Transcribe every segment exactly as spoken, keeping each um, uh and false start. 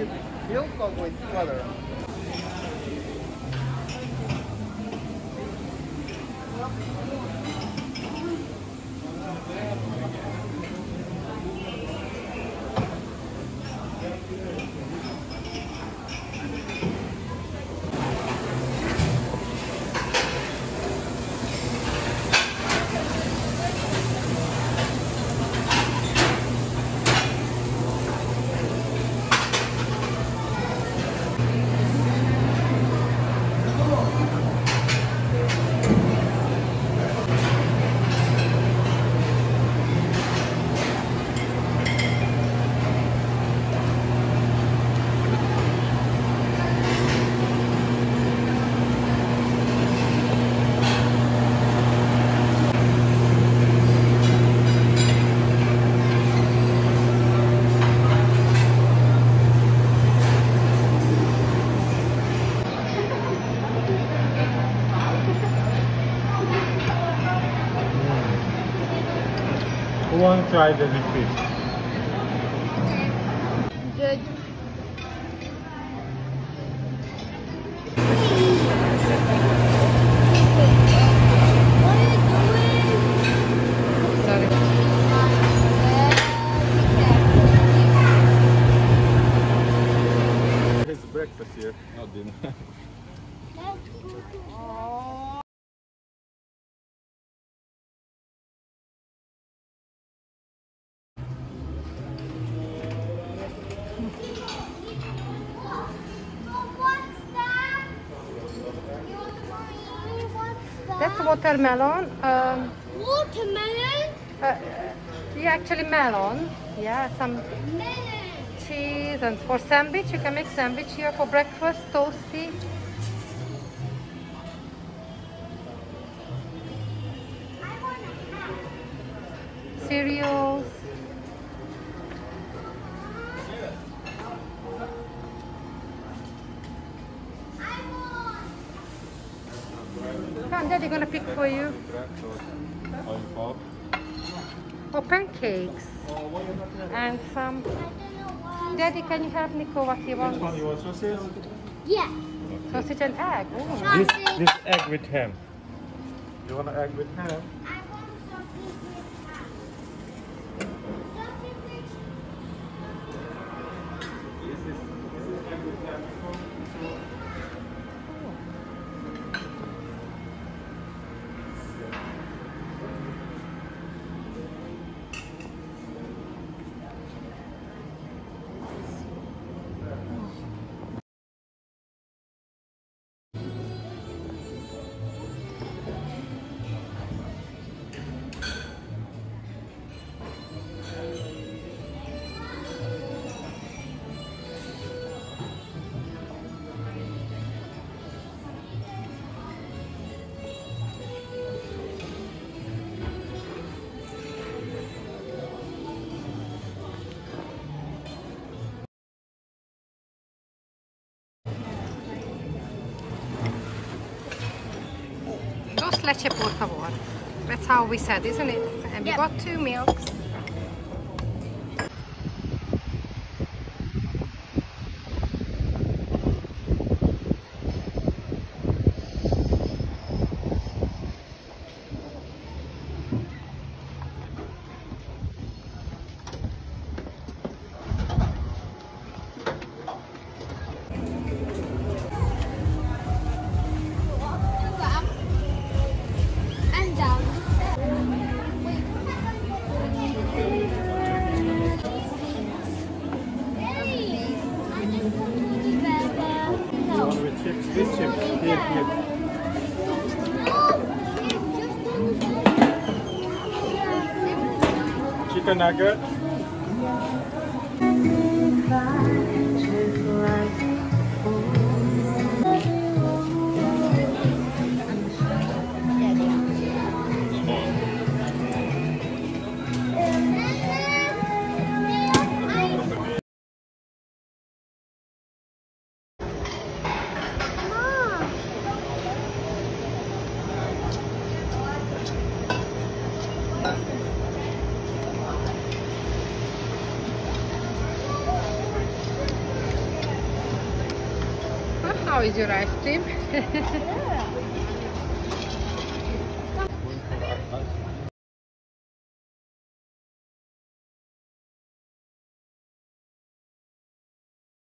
you build them with water. Who won't try the liquid? Good. What are you doing? Sorry. There's breakfast here, not dinner. That's watermelon. Um, watermelon? Uh, uh, yeah, actually melon. Yeah, some melon. Cheese and for sandwich, you can make sandwich here for breakfast, toasty. I want to have cereals. Come, Daddy, gonna pick for you. Oh, pancakes and some. Daddy, can you help Nico what he wants? Which one you want? Sausage? Yeah. Sausage and egg. Ooh. This, this egg with ham. You want an egg with ham? I want sausage with ham. Sausage with ham. This is this is egg with ham. Leche, por favor. That's how we said, isn't it? And yep. We got two milks. Chicken nugget. How is your ice cream? Yeah.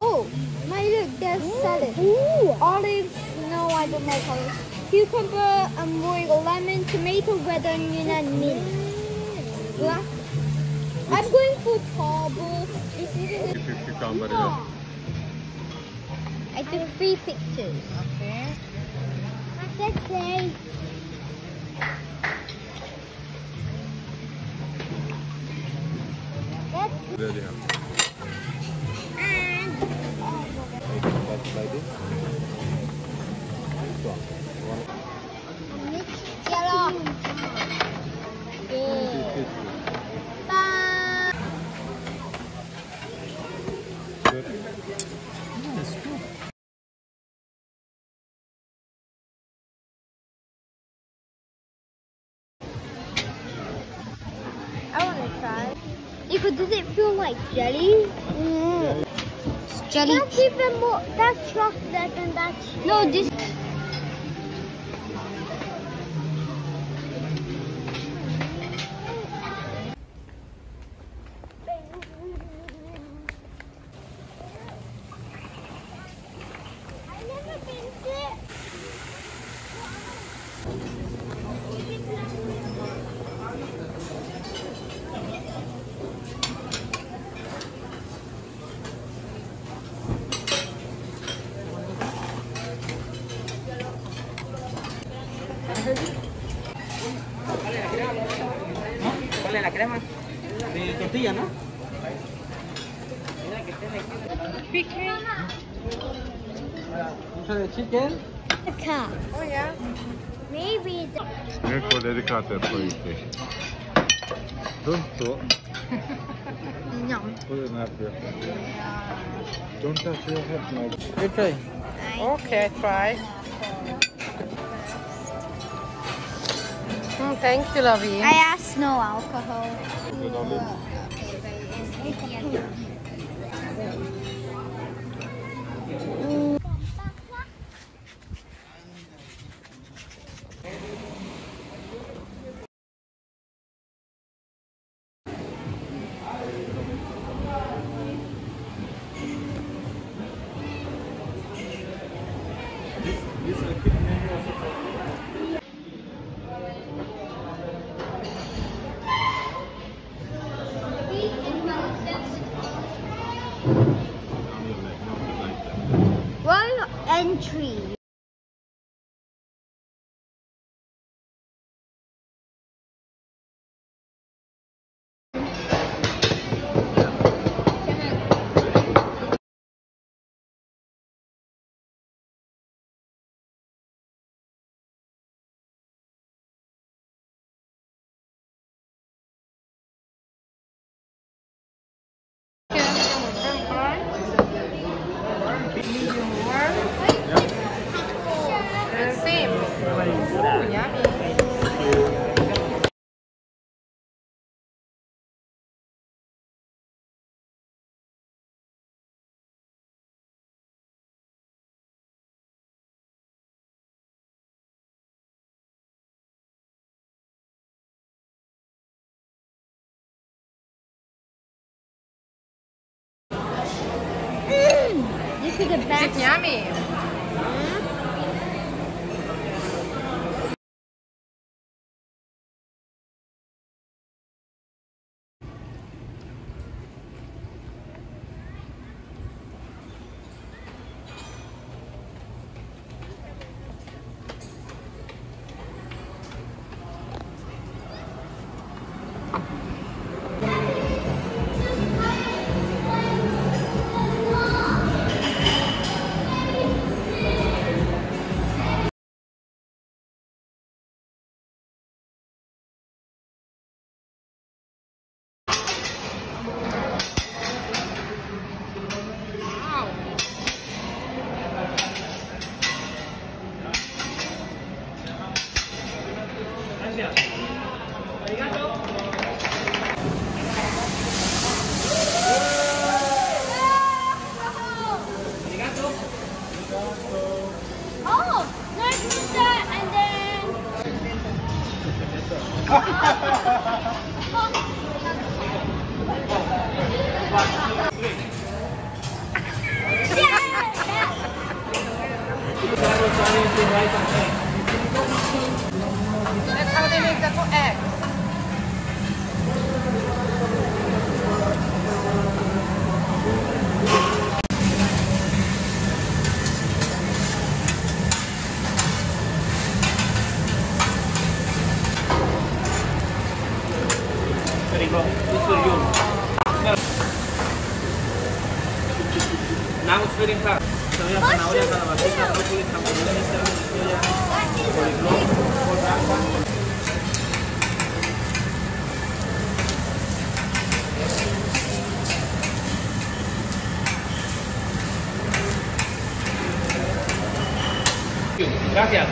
Oh, my look, there's Ooh. salad. Ooh. Olives, no, I don't like olives. Cucumber, amoy, lemon, tomato, red onion, and mint. Black. I'm going for table. This is a cucumber. Yeah. I took three pictures. Okay. Let's say. That's it. And. Like this. Mix yellow. Bye. Does it feel like jelly? Mm. It's jelly. That's even more. That's chocolate and that's jelly. No, this. La crema de tortilla, ¿no? Chicken. Chicken. The cat. Oh yeah. Maybe. You're for the cat, please. Don't talk. No. Put it in up here. Don't touch your head, no. You try. Okay, try. Mm, thank you, lovey. I asked no alcohol. Mm. Entry. This is the best. It's yummy. That's how they make that for eggs. Very good. It's for you. Now it's very fast. So we have an hour and a half. Hopefully, it's coming. Very good. Gracias.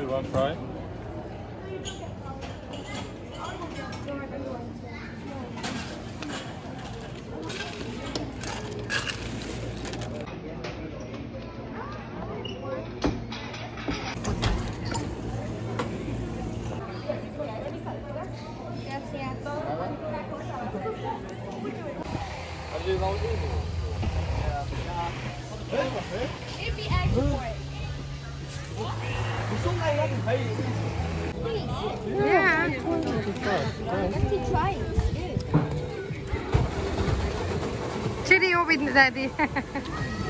You want to try? It'd be excellent. Yeah, let's try it. Cheerio with daddy.